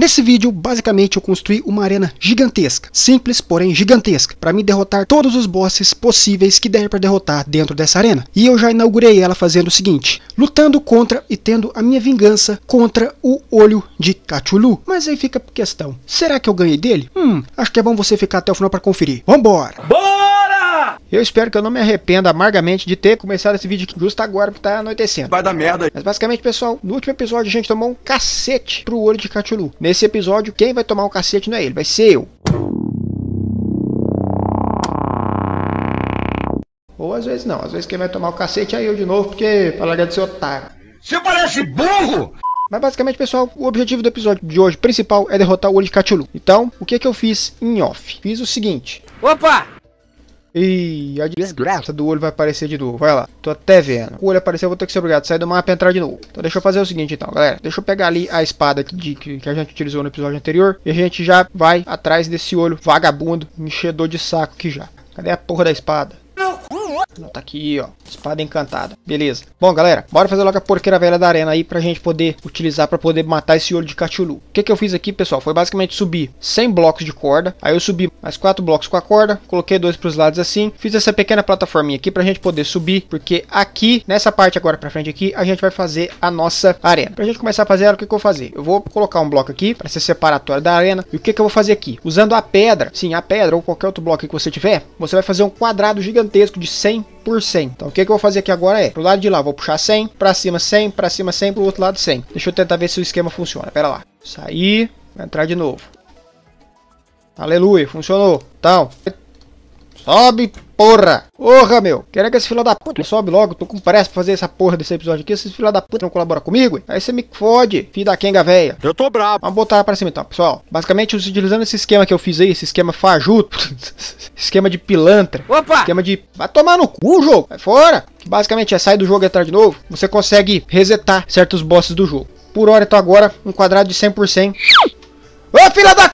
Nesse vídeo, basicamente, eu construí uma arena gigantesca, simples, porém gigantesca, para me derrotar todos os bosses possíveis que der para derrotar dentro dessa arena. E eu já inaugurei ela fazendo o seguinte, lutando contra e tendo a minha vingança contra o olho de Cthulhu. Mas aí fica a questão, será que eu ganhei dele? Acho que é bom você ficar até o final para conferir. Vambora! Bora! Eu espero que eu não me arrependa amargamente de ter começado esse vídeo justo agora, porque tá anoitecendo. Vai dar merda. Mas basicamente, pessoal, no último episódio a gente tomou um cacete pro olho de Cthulhu. Nesse episódio, quem vai tomar um cacete não é ele, vai ser eu. Ou às vezes não, às vezes quem vai tomar o cacete é eu de novo, porque falaria de ser otário. Você parece burro! Mas basicamente, pessoal, o objetivo do episódio de hoje principal é derrotar o olho de Cthulhu. Então, o que eu fiz em off? Fiz o seguinte. Opa! E a desgraça do olho vai aparecer de novo, vai lá. Tô até vendo. O olho apareceu, eu vou ter que ser obrigado a sair do mapa e entrar de novo. Então deixa eu fazer o seguinte então, galera. Deixa eu pegar ali a espada que a gente utilizou no episódio anterior. E a gente já vai atrás desse olho vagabundo, enchedor de saco aqui já. Cadê a porra da espada? Não, tá aqui, ó. Espada encantada. Beleza. Bom, galera, bora fazer logo a porqueira velha da arena aí pra gente poder utilizar pra poder matar esse olho de Cthulhu. O que eu fiz aqui, pessoal, foi basicamente subir 100 blocos de corda. Aí eu subi mais 4 blocos com a corda, coloquei 2 pros lados assim. Fiz essa pequena plataforminha aqui pra gente poder subir, porque aqui, nessa parte agora pra frente aqui, a gente vai fazer a nossa arena. Pra gente começar a fazer ela, o que eu vou fazer? Eu vou colocar um bloco aqui pra ser separatório da arena. E o que eu vou fazer aqui? Usando a pedra, sim, a pedra ou qualquer outro bloco que você tiver, você vai fazer um quadrado gigantesco de 100 por 100. Então o que eu vou fazer aqui agora é, pro lado de lá vou puxar 100, pra cima 100, pra cima 100, pro outro lado 100. Deixa eu tentar ver se o esquema funciona, pera lá. Sair, vai entrar de novo. Aleluia, funcionou. Então, sobe, porra. Porra, meu. Quero que esse filho da puta sobe logo, tô com pressa pra fazer essa porra desse episódio aqui. Esse filho da puta não colabora comigo, hein? Aí você me fode, filho da quenga véia. Eu tô bravo. Vamos botar ela pra cima então, pessoal. Basicamente, utilizando esse esquema que eu fiz aí, esse esquema fajuto, esquema de pilantra, opa! Esquema de... vai tomar no cu, jogo, vai fora. Basicamente é sair do jogo e entrar de novo. Você consegue resetar certos bosses do jogo. Por hora, então agora, um quadrado de 100 por 100. Ô, filha da...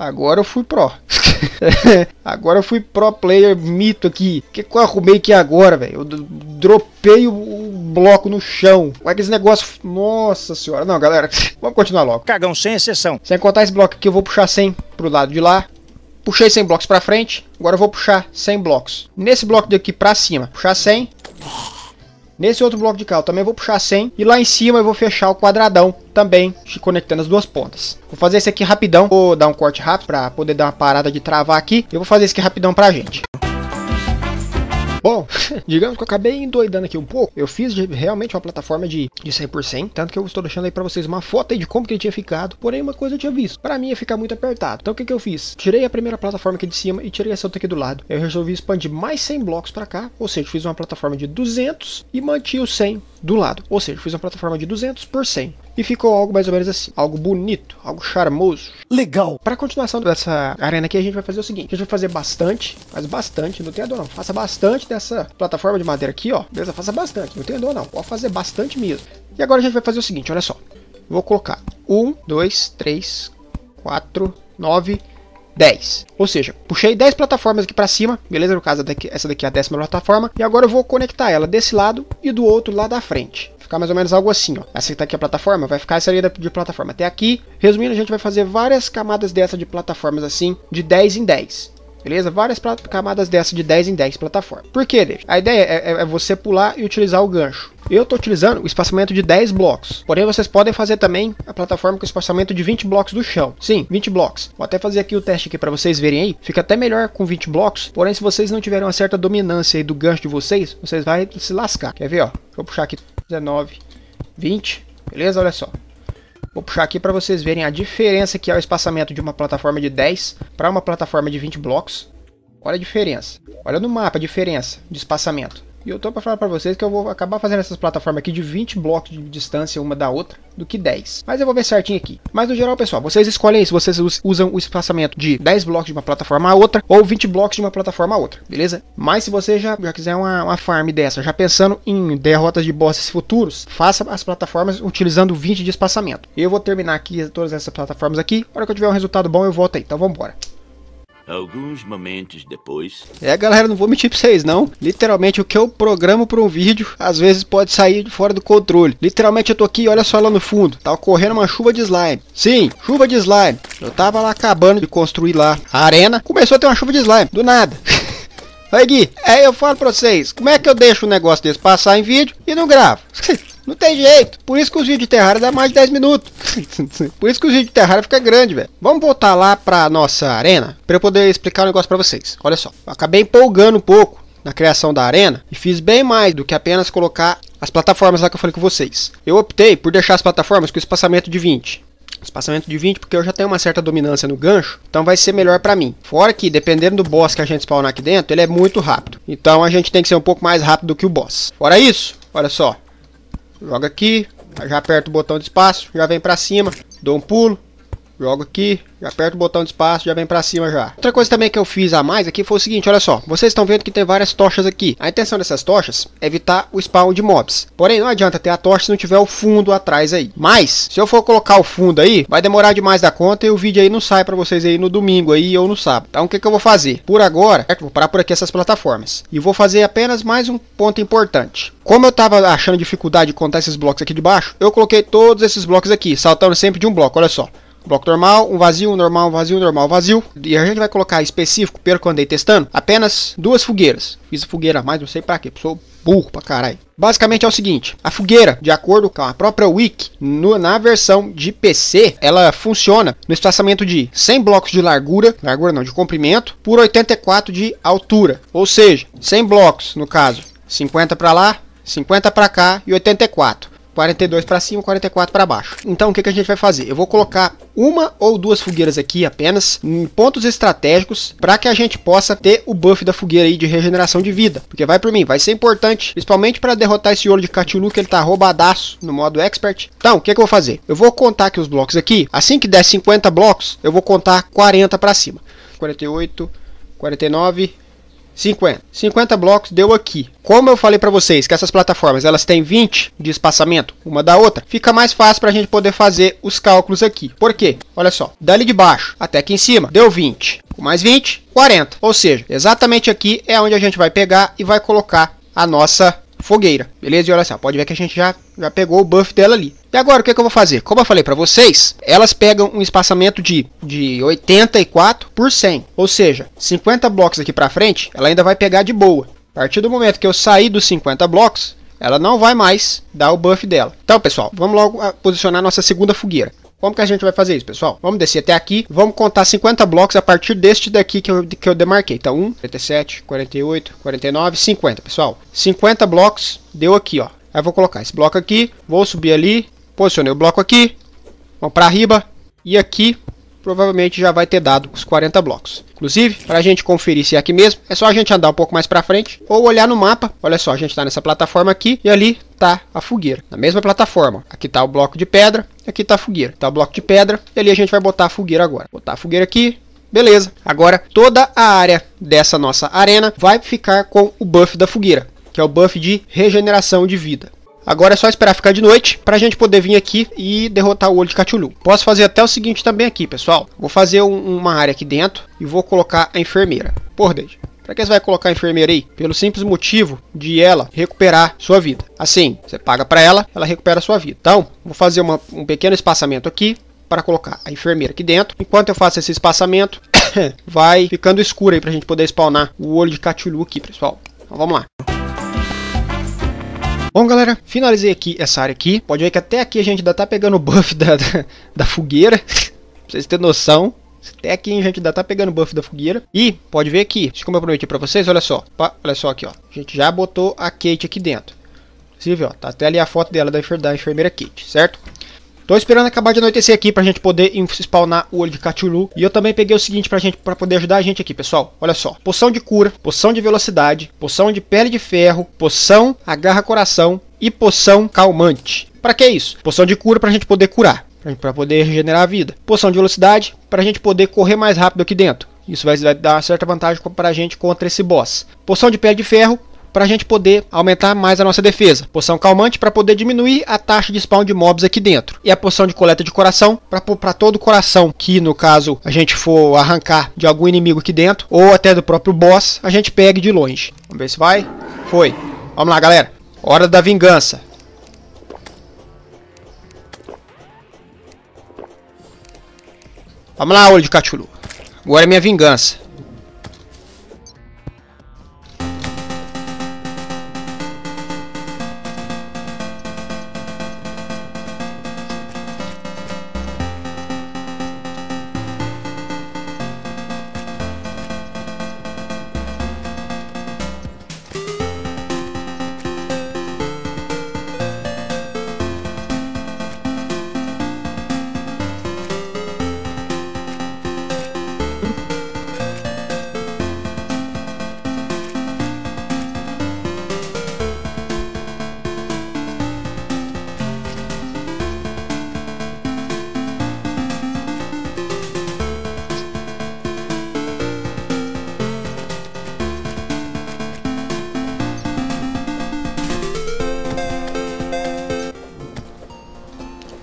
Agora eu fui pro. Agora eu fui pro player mito aqui. O que eu arrumei aqui agora, velho? Eu dropei o bloco no chão. Olha que esse negócio... Nossa senhora. Não, galera. Vamos continuar logo. Cagão, sem exceção. Sem contar esse bloco aqui, eu vou puxar 100 pro lado de lá. Puxei 100 blocos pra frente. Agora eu vou puxar 100 blocos. Nesse bloco daqui pra cima, puxar 100. Nesse outro bloco de cá, eu também vou puxar 100. E lá em cima eu vou fechar o quadradão também, conectando as duas pontas. Vou fazer esse aqui rapidão. Vou dar um corte rápido pra poder dar uma parada de travar aqui. Eu vou fazer esse aqui rapidão pra gente. Bom, digamos que eu acabei endoidando aqui um pouco. Eu fiz realmente uma plataforma de 100 por 100. Tanto que eu estou deixando aí pra vocês uma foto aí de como que ele tinha ficado. Porém, uma coisa eu tinha visto. Pra mim ia ficar muito apertado. Então o que eu fiz? Tirei a primeira plataforma aqui de cima e tirei essa outra aqui do lado. Eu resolvi expandir mais 100 blocos pra cá. Ou seja, fiz uma plataforma de 200 e mantive o 100 do lado. Ou seja, fiz uma plataforma de 200 por 100. E ficou algo mais ou menos assim. Algo bonito, algo charmoso. Legal! Pra continuação dessa arena aqui, a gente vai fazer o seguinte. A gente vai fazer bastante, faz bastante, não tem dor não. Faça bastante dessa plataforma de madeira aqui, ó. Beleza? Faça bastante, não tem dor não. Pode fazer bastante mesmo. E agora a gente vai fazer o seguinte, olha só. Vou colocar 1, 2, 3, 4, 9... 10. Ou seja, puxei 10 plataformas aqui pra cima, beleza? No caso, essa daqui é a 10ª plataforma. E agora eu vou conectar ela desse lado e do outro lado da frente. Ficar mais ou menos algo assim, ó. Essa que tá aqui a plataforma, vai ficar essa linha de plataforma até aqui. Resumindo, a gente vai fazer várias camadas dessa de plataformas assim, de 10 em 10. Beleza? Várias camadas dessa de 10 em 10 plataformas. Por quê, David? A ideia é você pular e utilizar o gancho. Eu tô utilizando o espaçamento de 10 blocos. Porém, vocês podem fazer também a plataforma com o espaçamento de 20 blocos do chão. Sim, 20 blocos. Vou até fazer aqui o teste aqui pra vocês verem aí. Fica até melhor com 20 blocos. Porém, se vocês não tiverem uma certa dominância aí do gancho de vocês, vocês vão se lascar. Quer ver, ó? Vou puxar aqui 19, 20. Beleza? Olha só. Vou puxar aqui para vocês verem a diferença que é o espaçamento de uma plataforma de 10 para uma plataforma de 20 blocos. Olha a diferença. Olha no mapa a diferença de espaçamento. E eu tô para falar para vocês que eu vou acabar fazendo essas plataformas aqui de 20 blocos de distância uma da outra do que 10. Mas eu vou ver certinho aqui. Mas no geral, pessoal, vocês escolhem se vocês usam o espaçamento de 10 blocos de uma plataforma a outra ou 20 blocos de uma plataforma a outra, beleza? Mas se você já quiser uma farm dessa, já pensando em derrotas de bosses futuros, faça as plataformas utilizando 20 de espaçamento. Eu vou terminar aqui todas essas plataformas aqui. Na hora que eu tiver um resultado bom, eu volto aí. Então vambora. Alguns momentos depois... É, galera, não vou mentir pra vocês, não. Literalmente, o que eu programo pra um vídeo, às vezes pode sair fora do controle. Literalmente, eu tô aqui, olha só lá no fundo. Tá ocorrendo uma chuva de slime. Sim, chuva de slime. Eu tava lá acabando de construir lá a arena. Começou a ter uma chuva de slime, do nada. Aí, Gui, aí eu falo pra vocês, como é que eu deixo um negócio desse passar em vídeo e não gravo? Não tem jeito. Por isso que os vídeos de Terraria dá mais de 10 minutos. Por isso que os vídeos de Terraria fica grande, velho. Vamos voltar lá pra nossa arena, pra eu poder explicar um negócio pra vocês. Olha só, eu acabei empolgando um pouco na criação da arena e fiz bem mais do que apenas colocar as plataformas lá que eu falei com vocês. Eu optei por deixar as plataformas com espaçamento de 20. Espaçamento de 20 porque eu já tenho uma certa dominância no gancho, então vai ser melhor pra mim. Fora que, dependendo do boss que a gente spawnar aqui dentro, ele é muito rápido. Então a gente tem que ser um pouco mais rápido do que o boss. Fora isso, olha só. Joga aqui, já aperto o botão de espaço, já vem pra cima, dou um pulo, jogo aqui, já aperto o botão de espaço, já vem pra cima já. Outra coisa também que eu fiz a mais aqui foi o seguinte, olha só, vocês estão vendo que tem várias tochas aqui. A intenção dessas tochas é evitar o spawn de mobs. Porém, não adianta ter a tocha se não tiver o fundo atrás aí. Mas, se eu for colocar o fundo aí, vai demorar demais da conta e o vídeo aí não sai pra vocês aí no domingo aí ou no sábado. Então, o que eu vou fazer? Por agora, vou parar por aqui essas plataformas. E vou fazer apenas mais um ponto importante. Como eu tava achando dificuldade de contar esses blocos aqui de baixo, eu coloquei todos esses blocos aqui, saltando sempre de um bloco, olha só. Bloco normal, um vazio, um normal, um vazio, um normal, um vazio. E a gente vai colocar específico, pelo que eu andei testando, apenas 2 fogueiras. Fiz a fogueira a mais, não sei pra quê, sou burro pra caralho. Basicamente é o seguinte, a fogueira, de acordo com a própria wiki, na versão de PC, ela funciona no espaçamento de 100 blocos de largura, de comprimento, por 84 de altura. Ou seja, 100 blocos, no caso, 50 pra lá, 50 pra cá e 84. 42 para cima, 44 para baixo. Então o que a gente vai fazer? Eu vou colocar uma ou 2 fogueiras aqui apenas em pontos estratégicos para que a gente possa ter o buff da fogueira aí de regeneração de vida. Porque vai por mim, vai ser importante, principalmente para derrotar esse olho de Cthulhu que ele tá roubadaço no modo expert. Então o que eu vou fazer? Eu vou contar aqui os blocos aqui. Assim que der 50 blocos, eu vou contar 40 para cima. 48, 49... 50. 50 blocos deu aqui. Como eu falei pra vocês que essas plataformas elas têm 20 de espaçamento uma da outra, fica mais fácil pra gente poder fazer os cálculos aqui. Por quê? Olha só. Dali de baixo até aqui em cima deu 20. Com mais 20, 40. Ou seja, exatamente aqui é onde a gente vai pegar e vai colocar a nossa fogueira. Beleza? E olha só. Pode ver que a gente já pegou o buff dela ali. E agora o que eu vou fazer? Como eu falei pra vocês, elas pegam um espaçamento de 84 por 100. Ou seja, 50 blocos aqui pra frente, ela ainda vai pegar de boa. A partir do momento que eu sair dos 50 blocos, ela não vai mais dar o buff dela. Então pessoal, vamos logo posicionar nossa segunda fogueira. Como que a gente vai fazer isso, pessoal? Vamos descer até aqui, vamos contar 50 blocos a partir deste daqui que eu demarquei. Então 1, 37, 48, 49, 50, pessoal. 50 blocos deu aqui, ó. Aí vou colocar esse bloco aqui, vou subir ali, posicionei o bloco aqui, vamos para riba e aqui provavelmente já vai ter dado os 40 blocos. Inclusive, para a gente conferir se é aqui mesmo, é só a gente andar um pouco mais para frente ou olhar no mapa. Olha só, a gente está nessa plataforma aqui e ali tá a fogueira. Na mesma plataforma, aqui tá o bloco de pedra, aqui tá a fogueira. Tá o bloco de pedra e ali a gente vai botar a fogueira agora. Botar a fogueira aqui. Beleza. Agora toda a área dessa nossa arena vai ficar com o buff da fogueira, que é o buff de regeneração de vida. Agora é só esperar ficar de noite pra gente poder vir aqui e derrotar o olho de Cthulhu. Posso fazer até o seguinte também aqui, pessoal. Vou fazer uma área aqui dentro e vou colocar a enfermeira. Porra, David, pra que você vai colocar a enfermeira aí? Pelo simples motivo de ela recuperar sua vida. Assim, você paga pra ela, ela recupera sua vida. Então, vou fazer um pequeno espaçamento aqui para colocar a enfermeira aqui dentro. Enquanto eu faço esse espaçamento, vai ficando escuro aí pra gente poder spawnar o olho de Cthulhu aqui, pessoal. Então, vamos lá. Bom, galera, finalizei aqui essa área aqui. Pode ver que até aqui a gente ainda tá pegando o buff da fogueira. Pra vocês terem noção. Até aqui a gente ainda tá pegando o buff da fogueira. E pode ver aqui, como eu prometi pra vocês, olha só. Olha só aqui, ó. A gente já botou a Kate aqui dentro. Inclusive, ó, tá até ali a foto dela, da enfermeira Kate, certo? Tô esperando acabar de anoitecer aqui pra gente poder spawnar o olho de Cthulhu. E eu também peguei o seguinte pra poder ajudar a gente aqui, pessoal. Olha só. Poção de cura, poção de velocidade, poção de pele de ferro, poção agarra-coração e poção calmante. Pra que isso? Poção de cura pra gente poder curar, pra poder regenerar a vida. Poção de velocidade pra gente poder correr mais rápido aqui dentro. Isso vai dar uma certa vantagem pra gente contra esse boss. Poção de pele de ferro para a gente poder aumentar mais a nossa defesa. Poção calmante para poder diminuir a taxa de spawn de mobs aqui dentro. E a poção de coleta de coração para todo coração que, no caso, a gente for arrancar de algum inimigo aqui dentro, ou até do próprio boss, a gente pegue de longe. Vamos ver se vai. Foi. Vamos lá, galera. Hora da vingança. Vamos lá, olho de Cthulhu. Agora é minha vingança.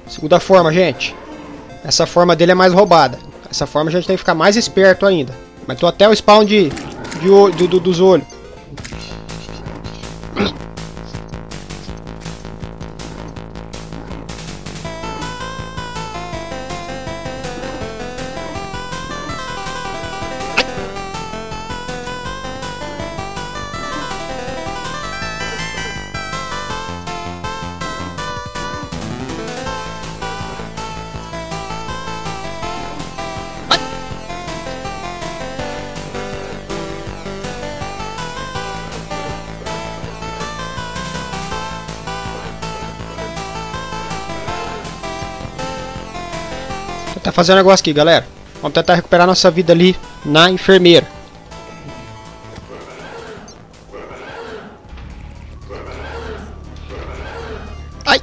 Segunda forma, gente. Essa forma dele é mais roubada. Essa forma a gente tem que ficar mais esperto ainda. Mas tô até o spawn dos olhos. Tá fazendo um negócio aqui, galera. Vamos tentar recuperar nossa vida ali na enfermeira. Ai!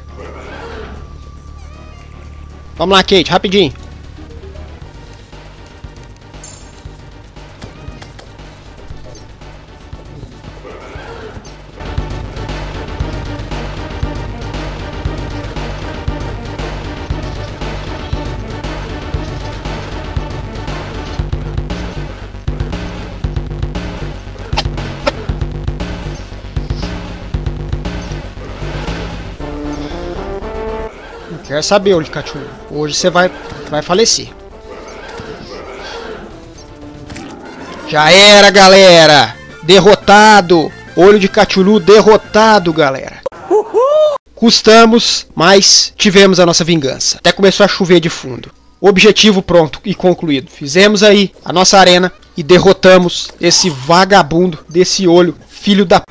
Vamos lá, Kate, rapidinho. Quer saber, olho de Cthulhu? Hoje você vai falecer. Já era, galera! Derrotado! Olho de Cthulhu derrotado, galera! Uhul! Custamos, mas tivemos a nossa vingança. Até começou a chover de fundo. Objetivo pronto e concluído. Fizemos aí a nossa arena e derrotamos esse vagabundo desse olho, filho da p...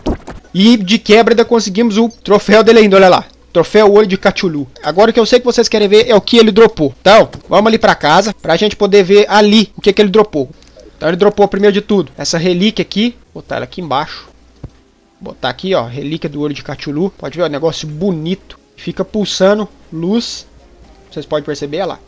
E de quebra ainda conseguimos o troféu dele ainda, olha lá. Troféu Olho de Cthulhu. Agora o que eu sei que vocês querem ver é o que ele dropou. Então, vamos ali pra casa pra gente poder ver ali o que ele dropou. Então ele dropou primeiro de tudo essa relíquia aqui. Vou botar ela aqui embaixo. Vou botar aqui, ó, relíquia do Olho de Cthulhu. Pode ver, ó, negócio bonito. Fica pulsando luz. Vocês podem perceber, olha lá.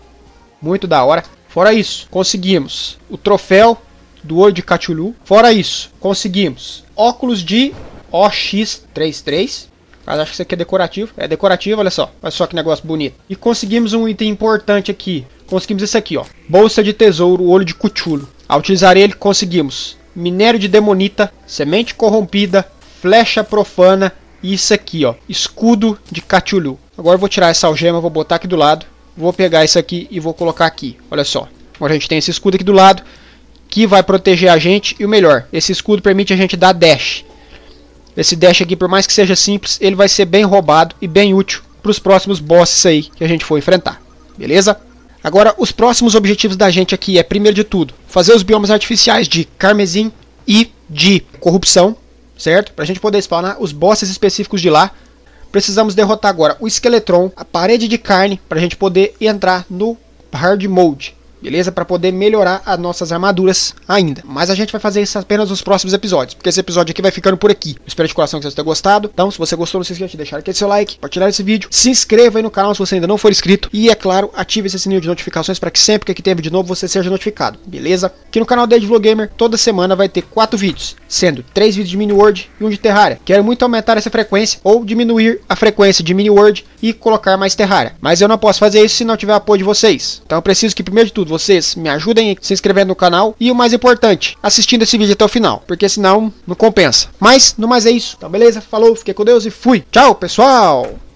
Muito da hora. Fora isso, conseguimos o troféu do Olho de Cthulhu. Fora isso, conseguimos óculos de OX33. Mas acho que isso aqui é decorativo. É decorativo, olha só. Olha só que negócio bonito. E conseguimos um item importante aqui. Conseguimos isso aqui, ó. Bolsa de tesouro, olho de Cthulhu. Ao utilizar ele, conseguimos minério de demonita, semente corrompida, flecha profana e isso aqui, ó. Escudo de Cthulhu. Agora eu vou tirar essa algema, vou botar aqui do lado. Vou pegar isso aqui e vou colocar aqui. Olha só. Agora a gente tem esse escudo aqui do lado, que vai proteger a gente. E o melhor, esse escudo permite a gente dar dash. Esse dash aqui, por mais que seja simples, ele vai ser bem roubado e bem útil para os próximos bosses aí que a gente for enfrentar. Beleza? Agora, os próximos objetivos da gente aqui é, primeiro de tudo, fazer os biomas artificiais de Carmesim e de Corrupção, certo? Para a gente poder spawnar os bosses específicos de lá. Precisamos derrotar agora o Skeletron, a parede de carne, para a gente poder entrar no Hard Mode. beleza? Para poder melhorar as nossas armaduras ainda. Mas a gente vai fazer isso apenas nos próximos episódios, porque esse episódio aqui vai ficando por aqui. Eu espero de coração que vocês tenham gostado. Então, se você gostou, não se esqueça de deixar aqui seu like, compartilhar esse vídeo, se inscreva aí no canal se você ainda não for inscrito e, é claro, ative esse sininho de notificações para que sempre que aqui tem vídeo novo você seja notificado, beleza? Aqui no canal DavidVlogamer, toda semana vai ter 4 vídeos, sendo 3 vídeos de Mini World e 1 de Terraria. Quero muito aumentar essa frequência ou diminuir a frequência de Mini World e colocar mais Terraria, mas eu não posso fazer isso se não tiver apoio de vocês. Então eu preciso que, primeiro de tudo, vocês me ajudem se inscrevendo no canal e, o mais importante, assistindo esse vídeo até o final, porque senão não compensa. Mas, no mais é isso. Então beleza, falou, fiquei com Deus e fui. Tchau, pessoal!